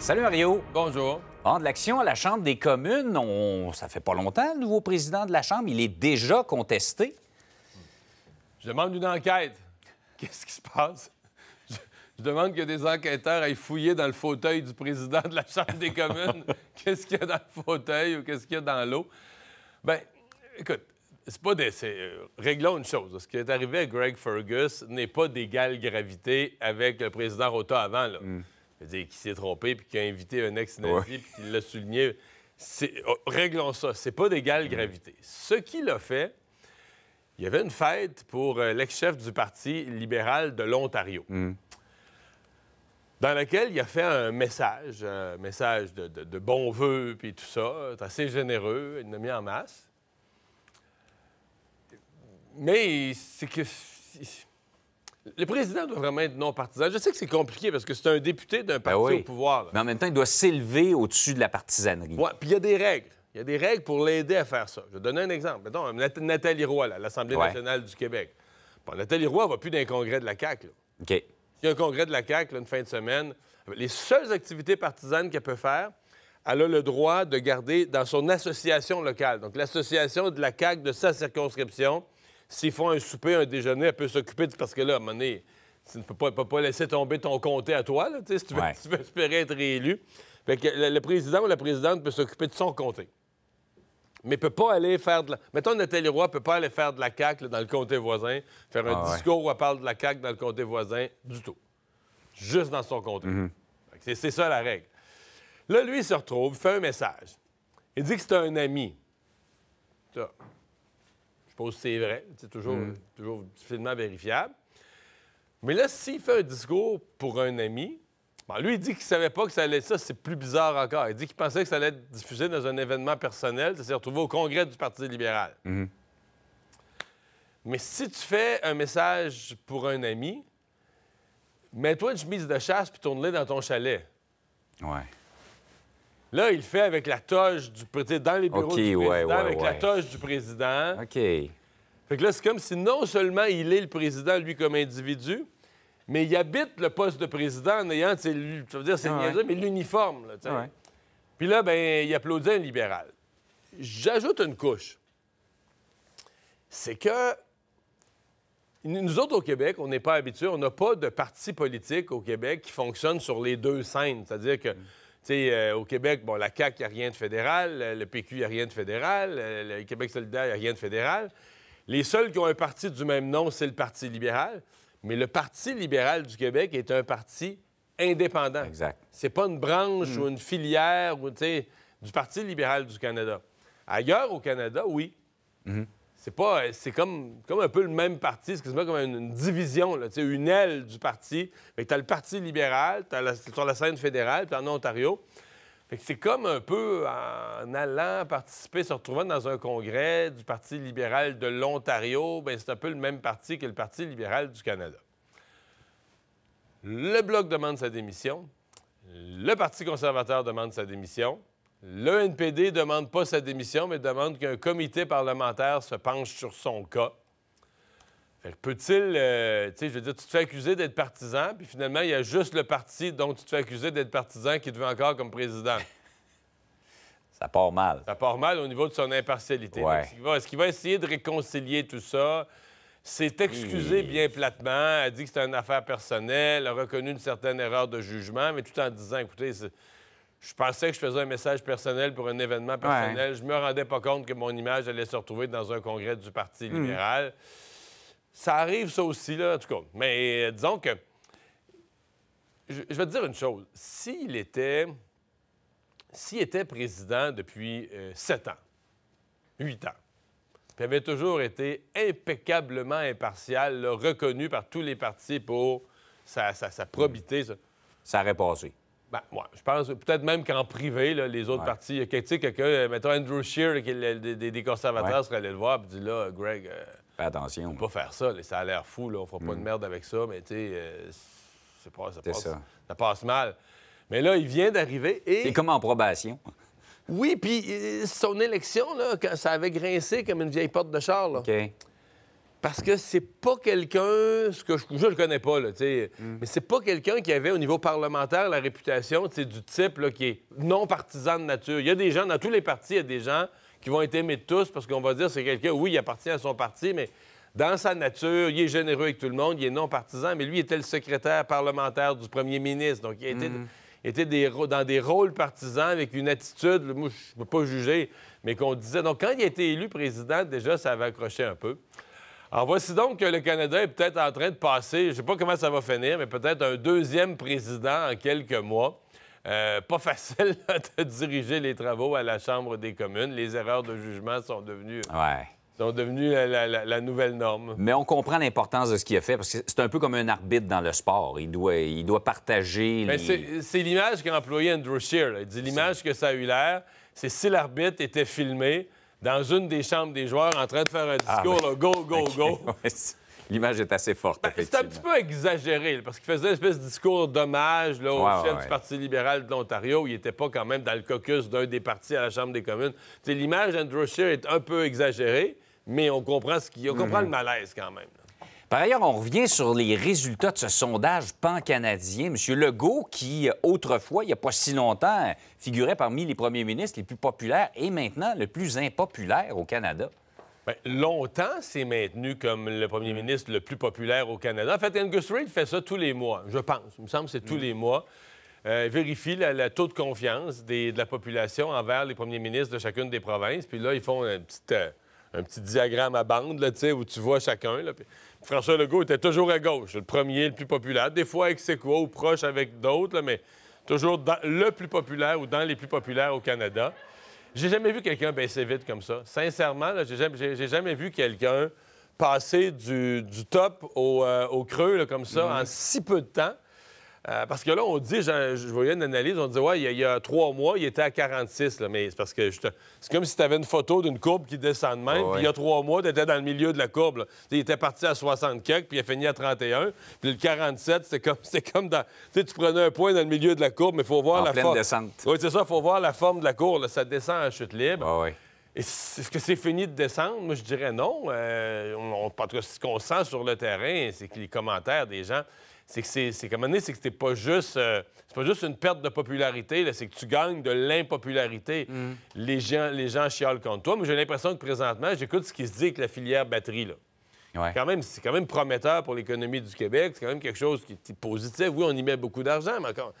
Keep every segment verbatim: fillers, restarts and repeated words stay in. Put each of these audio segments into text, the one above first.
Salut Mario. Bonjour. Bon, de l'action à la Chambre des communes, on... ça fait pas longtemps, le nouveau président de la Chambre, il est déjà contesté. Je demande une enquête. Qu'est-ce qui se passe? Je... Je demande que des enquêteurs aillent fouiller dans le fauteuil du président de la Chambre des communes. Qu'est-ce qu'il y a dans le fauteuil ou qu'est-ce qu'il y a dans l'eau? Bien, écoute, c'est pas des... réglons une chose. Ce qui est arrivé à Greg Fergus n'est pas d'égale gravité avec le président Rota avant, là. Mm. C'est-à-dire qu'il s'est trompé, puis qu'il a invité un ex-nazi, ouais. Puis qu'il l'a souligné. Oh, réglons ça. C'est pas d'égale gravité. Ce qu'il a fait, il y avait une fête pour l'ex-chef du Parti libéral de l'Ontario, mm. dans laquelle il a fait un message, un message de, de, de bons vœux, puis tout ça. C'est assez généreux, il l'a mis en masse. Mais c'est que... Le président doit vraiment être non-partisan. Je sais que c'est compliqué parce que c'est un député d'un parti ben oui. au pouvoir. Là. Mais en même temps, il doit s'élever au-dessus de la partisanerie. Oui, puis il y a des règles. Il y a des règles pour l'aider à faire ça. Je vais donner un exemple. Mettons, Nathalie Roy, à l'Assemblée ouais. nationale du Québec. Bon, Nathalie Roy ne va plus dans les congrès de la C A Q. Là. OK. Il y a un congrès de la C A Q, là, une fin de semaine. Les seules activités partisanes qu'elle peut faire, elle a le droit de garder dans son association locale. Donc, l'association de la C A Q de sa circonscription. S'ils font un souper, un déjeuner, elle peut s'occuper de... Parce que là, à un moment donné, tu ne peux pas, peux pas laisser tomber ton comté à toi, là, si tu veux, ouais. tu veux espérer être réélu. Fait que le, le président ou la présidente peut s'occuper de son comté. Mais ne peut pas aller faire de la... Mettons, Nathalie Roy ne peut pas aller faire de la C A Q là, dans le comté voisin, faire ah, un ouais. discours où elle parle de la C A Q dans le comté voisin, du tout. Juste dans son comté. Mm-hmm. C'est ça, la règle. Là, lui, il se retrouve, fait un message. Il dit que c'est un ami. Ça. Je suppose que c'est vrai, c'est toujours, mm. toujours difficilement vérifiable. Mais là, s'il fait un discours pour un ami, bon, lui, il dit qu'il ne savait pas que ça allait être ça, c'est plus bizarre encore. Il dit qu'il pensait que ça allait être diffusé dans un événement personnel, ça s'est retrouvé au congrès du Parti libéral. Mm. Mais si tu fais un message pour un ami, mets-toi une chemise de chasse puis tourne-la dans ton chalet. Ouais. Là, il le fait avec la toge du président, dans les bureaux okay, du président, ouais, ouais, avec ouais. la toge du président. OK. Fait que là, c'est comme si non seulement il est le président, lui, comme individu, mais il habite le poste de président en ayant, tu veux dire, c'est ah, niaiseux, ouais. mais l'uniforme, là, tu sais. Ouais. Puis là, bien, il applaudit un libéral. J'ajoute une couche. C'est que nous autres, au Québec, on n'est pas habitués, on n'a pas de parti politique au Québec qui fonctionne sur les deux scènes, c'est-à-dire que... Mm. Euh, au Québec, bon, la C A Q, il n'y a rien de fédéral. Euh, le P Q, il n'y a rien de fédéral. Euh, le Québec solidaire, il n'y a rien de fédéral. Les seuls qui ont un parti du même nom, c'est le Parti libéral. Mais le Parti libéral du Québec est un parti indépendant. Exact. C'est pas une branche mmh. ou une filière ou, du Parti libéral du Canada. Ailleurs, au Canada, oui. Mmh. C'est pas... C'est comme, comme un peu le même parti, excuse-moi, comme une, une division, là, une aile du parti. Fait que t'as le Parti libéral, t'as la, sur la scène fédérale, puis en Ontario. Fait que c'est comme un peu en allant participer, se retrouvant dans un congrès du Parti libéral de l'Ontario, bien, c'est un peu le même parti que le Parti libéral du Canada. Le Bloc demande sa démission. Le Parti conservateur demande sa démission. Le N P D ne demande pas sa démission, mais demande qu'un comité parlementaire se penche sur son cas. Fait que peut-il... Euh, tu sais, je veux dire, tu te fais accuser d'être partisan, puis finalement, il y a juste le parti dont tu te fais accuser d'être partisan qui te veut encore comme président. Ça part mal. Ça part mal au niveau de son impartialité. Ouais. Est-ce qu'il va, est-ce qu'il va essayer de réconcilier tout ça? S'est excusé mmh. bien platement, a dit que c'était une affaire personnelle, a reconnu une certaine erreur de jugement, mais tout en disant, écoutez... Je pensais que je faisais un message personnel pour un événement personnel. Ouais. Je me rendais pas compte que mon image allait se retrouver dans un congrès du Parti libéral. Mmh. Ça arrive, ça aussi, là, en tout cas. Mais euh, disons que... Je, je vais te dire une chose. S'il était... S'il était président depuis euh, sept ans, huit ans, puis avait toujours été impeccablement impartial, là, reconnu par tous les partis pour sa, sa, sa probité... Mmh. Ça... ça aurait passé. Ben, moi, je pense peut-être même qu'en privé, là, les autres ouais. partis... Tu sais, quelqu'un, mettons Andrew Scheer, qui est le, des, des conservateurs, ouais. serait allé le voir et dit là, Greg, euh, fais attention. On peut pas faire ça, là, ça a l'air fou, là, on fera mm. pas de merde avec ça, mais tu sais, euh, pas, ça, passe, ça. ça passe mal. Mais là, il vient d'arriver et... C'est comme en probation. Oui, puis son élection, là, quand ça avait grincé comme une vieille porte de char. Là. OK. Parce que c'est pas quelqu'un, ce que je, je le connais pas, là, tu sais, mm. mais c'est pas quelqu'un qui avait au niveau parlementaire la réputation du type là, qui est non partisan de nature. Il y a des gens, dans tous les partis, il y a des gens qui vont être aimés de tous parce qu'on va dire c'est quelqu'un, oui, il appartient à son parti, mais dans sa nature, il est généreux avec tout le monde, il est non partisan, mais lui, il était le secrétaire parlementaire du premier ministre. Donc, il était, mm. il était des, dans des rôles partisans avec une attitude, moi, je peux pas juger, mais qu'on disait. Donc, quand il a été élu président, déjà, ça avait accroché un peu. Alors, voici donc que le Canada est peut-être en train de passer, je ne sais pas comment ça va finir, mais peut-être un deuxième président en quelques mois. Euh, pas facile là, de diriger les travaux à la Chambre des communes. Les erreurs de jugement sont devenues, ouais. sont devenues la, la, la, la nouvelle norme. Mais on comprend l'importance de ce qu'il a fait, parce que c'est un peu comme un arbitre dans le sport. Il doit, il doit partager... Les... C'est l'image qu'a employée Andrew Scheer. Il dit l'image que ça a eu l'air, c'est si l'arbitre était filmé dans une des chambres des joueurs en train de faire un discours, ah, ben... là, go, go, okay. go. Ouais, l'image est assez forte, ben, c'est un petit peu exagéré, là, parce qu'il faisait une espèce de discours d'hommage au ouais, chef ouais. du Parti libéral de l'Ontario. Il n'était pas quand même dans le caucus d'un des partis à la Chambre des communes. L'image d'Andrew Scheer est un peu exagérée, mais on comprend, ce qui... on comprend mm-hmm. le malaise quand même. Là. Par ailleurs, on revient sur les résultats de ce sondage pan-canadien. M. Legault, qui autrefois, il n'y a pas si longtemps, figurait parmi les premiers ministres les plus populaires et maintenant le plus impopulaire au Canada. Bien, longtemps, c'est maintenu comme le premier ministre le plus populaire au Canada. En fait, Angus Reid fait ça tous les mois, je pense. Il me semble que c'est tous mm. les mois. Euh, il vérifie le taux de confiance des, de la population envers les premiers ministres de chacune des provinces. Puis là, ils font un petit... Euh... un petit diagramme à bande, là, où tu vois chacun. Là. Puis, François Legault était toujours à gauche, le premier, le plus populaire. Des fois avec ex-aequo ou proche avec d'autres, mais toujours dans le plus populaire ou dans les plus populaires au Canada. J'ai jamais vu quelqu'un baisser vite comme ça. Sincèrement, j'ai jamais, j'ai jamais vu quelqu'un passer du, du top au, euh, au creux là, comme ça mm-hmm. en si peu de temps. Euh, parce que là, on dit, je, je voyais une analyse, on dit, ouais, il y a, il y a trois mois, il était à quarante-six, là, mais c'est parce que c'est comme si tu avais une photo d'une courbe qui descend de même, oh, puis il y a trois mois, tu étais dans le milieu de la courbe. Il était parti à soixante-quatre, puis il a fini à trente et un, puis le quarante-sept, c'est comme, comme dans... Tu sais, tu prenais un point dans le milieu de la courbe, mais il faut voir en la forme. En pleine descente. Oui, c'est ça, il faut voir la forme de la courbe, là, ça descend en chute libre. Oh, oui. Est-ce que c'est fini de descendre? Moi, je dirais non. Euh, on, en tout cas, ce qu'on sent sur le terrain, c'est que les commentaires des gens... c'est que c'est comme année, c'est que c'est pas juste euh, c'est pas juste une perte de popularité, c'est que tu gagnes de l'impopularité. Mm. Les gens, les gens chialent contre toi, mais j'ai l'impression que présentement, j'écoute ce qui se dit avec la filière batterie là. Ouais. Quand même, c'est quand même prometteur pour l'économie du Québec, c'est quand même quelque chose qui est positif. Oui, on y met beaucoup d'argent, mais encore,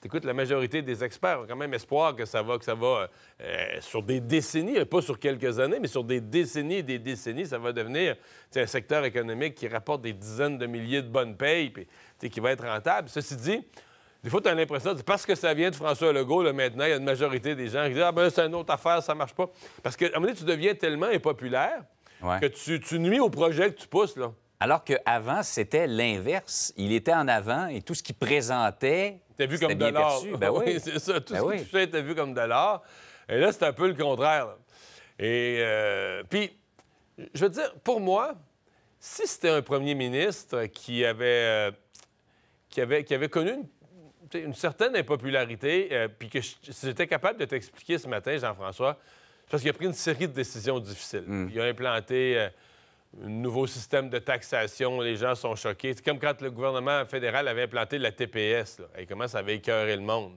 t'écoutes, la majorité des experts ont quand même espoir que ça va, que ça va euh, sur des décennies, pas sur quelques années, mais sur des décennies et des décennies, ça va devenir un secteur économique qui rapporte des dizaines de milliers de bonnes payes et qui va être rentable. Ceci dit, des fois, tu as l'impression, parce que ça vient de François Legault, là, maintenant, il y a une majorité des gens qui disent « Ah ben c'est une autre affaire, ça marche pas. » Parce qu'à un moment donné, tu deviens tellement impopulaire ouais. que tu, tu nuis au projet que tu pousses, là. Alors qu'avant, c'était l'inverse. Il était en avant et tout ce qu'il présentait... T'es vu comme de l'or. Ben oui, oui c'est ça. Tout ben ce oui. que tu fais était vu comme de l'or. Et là, c'est un peu le contraire. Là. Et euh, puis, je veux dire, pour moi, si c'était un premier ministre qui avait, euh, qui avait, qui avait connu une, une certaine impopularité, euh, puis que j'étais capable de t'expliquer ce matin, Jean-François, parce qu'il a pris une série de décisions difficiles. Mm. Il a implanté... Euh, un nouveau système de taxation, les gens sont choqués. C'est comme quand le gouvernement fédéral avait implanté la T P S. Là. Et comment ça avait écœuré le monde.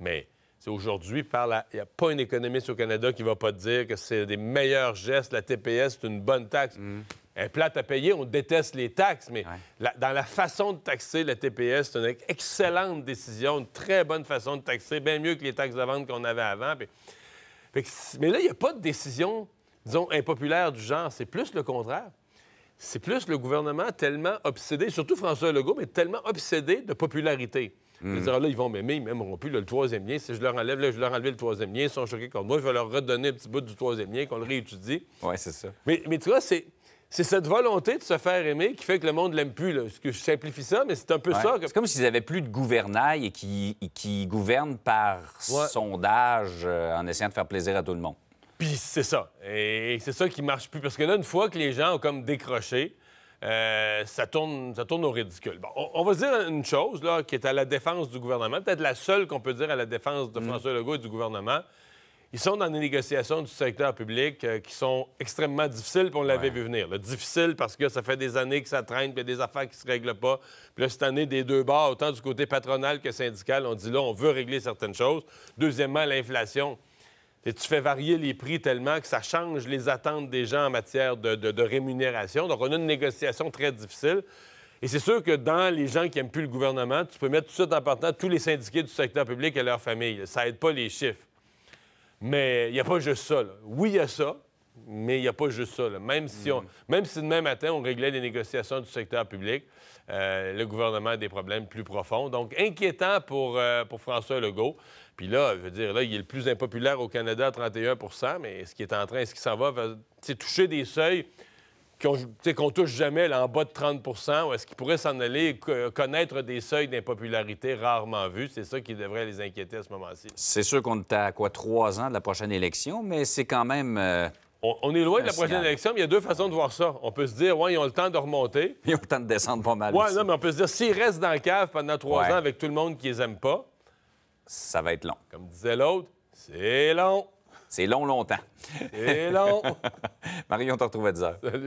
Mais aujourd'hui, la... il n'y a pas un économiste au Canada qui ne va pas te dire que c'est des meilleurs gestes. La T P S, c'est une bonne taxe. Mm. Elle est plate à payer, on déteste les taxes, mais ouais. la... dans la façon de taxer la T P S, c'est une excellente décision, une très bonne façon de taxer, bien mieux que les taxes de vente qu'on avait avant. Puis... Fait que... Mais là, il n'y a pas de décision... disons, impopulaire du genre, c'est plus le contraire. C'est plus le gouvernement tellement obsédé, surtout François Legault, mais tellement obsédé de popularité. Mm. Ils disent, là, ils vont m'aimer, ils m'aimeront plus, le troisième lien, si je leur enlève, là, je leur enlève le troisième lien, ils sont choqués contre moi, je vais leur redonner un petit bout du troisième lien, qu'on le réétudie. Oui, c'est ça. Mais, mais tu vois, c'est cette volonté de se faire aimer qui fait que le monde ne l'aime plus. Là. Je simplifie ça, mais c'est un peu ouais. ça. Que... C'est comme s'ils n'avaient plus de gouvernail et qui qui gouvernent par ouais. sondage euh, en essayant de faire plaisir à tout le monde. Puis c'est ça. Et c'est ça qui marche plus. Parce que là, une fois que les gens ont comme décroché, euh, ça tourne, ça tourne au ridicule. Bon, on, on va se dire une chose là, qui est à la défense du gouvernement, peut-être la seule qu'on peut dire à la défense de François Legault et du gouvernement, Ils sont dans des négociations du secteur public euh, qui sont extrêmement difficiles, puis on l'avait ouais. vu venir. Là. Difficile parce que ça fait des années que ça traîne, puis il y a des affaires qui ne se règlent pas. Puis là, cette année, des deux bords, autant du côté patronal que syndical, on dit là, on veut régler certaines choses. Deuxièmement, l'inflation. Et tu fais varier les prix tellement que ça change les attentes des gens en matière de, de, de rémunération. Donc, on a une négociation très difficile. Et c'est sûr que dans les gens qui n'aiment plus le gouvernement, tu peux mettre tout de suite en partant tous les syndiqués du secteur public et leurs familles. Ça aide pas les chiffres. Mais il n'y a pas juste ça. Là. Oui, il y a ça, mais il n'y a pas juste ça. Là. Même, si on, même si demain matin, on réglait les négociations du secteur public, euh, le gouvernement a des problèmes plus profonds. Donc, inquiétant pour, euh, pour François Legault. Puis là, je veux dire, là, il est le plus impopulaire au Canada à trente et un pour cent, mais ce qui est en train, ce qui s'en va, c'est toucher des seuils qu'on qu'on touche jamais là, en bas de trente pour cent, ou est-ce qu'il pourrait s'en aller connaître des seuils d'impopularité rarement vus? C'est ça qui devrait les inquiéter à ce moment-ci. C'est sûr qu'on est à, quoi, trois ans de la prochaine élection, mais c'est quand même... Euh... On, on est loin de la prochaine élection, mais il y a deux façons de voir ça. On peut se dire, ouais, ils ont le temps de remonter. Ils ont le temps de descendre pas mal. Oui, non, mais on peut se dire, s'ils restent dans la cave pendant trois ouais. ans avec tout le monde qui les aime pas... Ça va être long. Comme disait l'autre, c'est long. C'est long, longtemps. C'est long. Mario, on te retrouve à dix heures. Salut.